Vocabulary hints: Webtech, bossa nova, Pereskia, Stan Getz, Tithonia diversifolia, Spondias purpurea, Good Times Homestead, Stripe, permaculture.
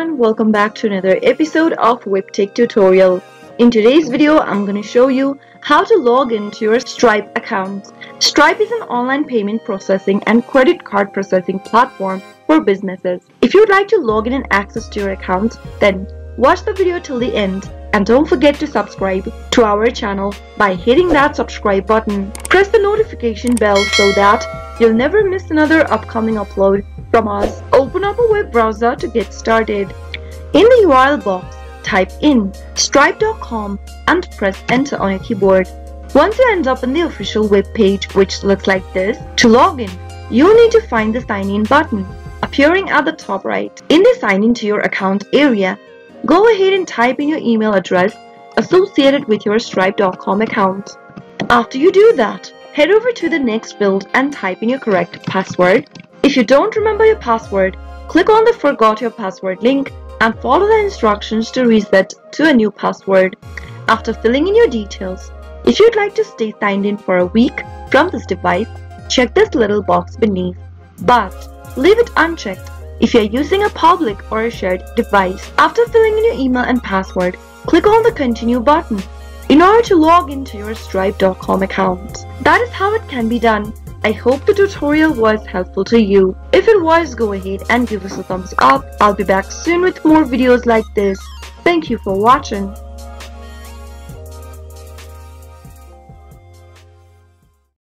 everyone, welcome back to another episode of Webtech Tutorial. In today's video, I'm going to show you how to log into your Stripe account. Stripe is an online payment processing and credit card processing platform for businesses. If you'd like to log in and access to your account, then watch the video till the end. And don't forget to subscribe to our channel by hitting that subscribe button. Press the notification bell so that you'll never miss another upcoming upload from us. Open up a web browser to get started. In the URL box, type in stripe.com and press enter on your keyboard. Once you end up on the official web page, which looks like this, to log in, you need to find the sign in button appearing at the top right. In the sign in to your account area, go ahead and type in your email address associated with your Stripe.com account. After you do that, head over to the next field and type in your correct password. If you don't remember your password, click on the Forgot Your Password link and follow the instructions to reset to a new password. After filling in your details, if you'd like to stay signed in for a week from this device, check this little box beneath, but leave it unchecked if you're using a public or a shared device. After filling in your email and password, click on the Continue button in order to log into your Stripe.com account. That is how it can be done. I hope the tutorial was helpful to you. If it was, go ahead and give us a thumbs up. I'll be back soon with more videos like this. Thank you for watching.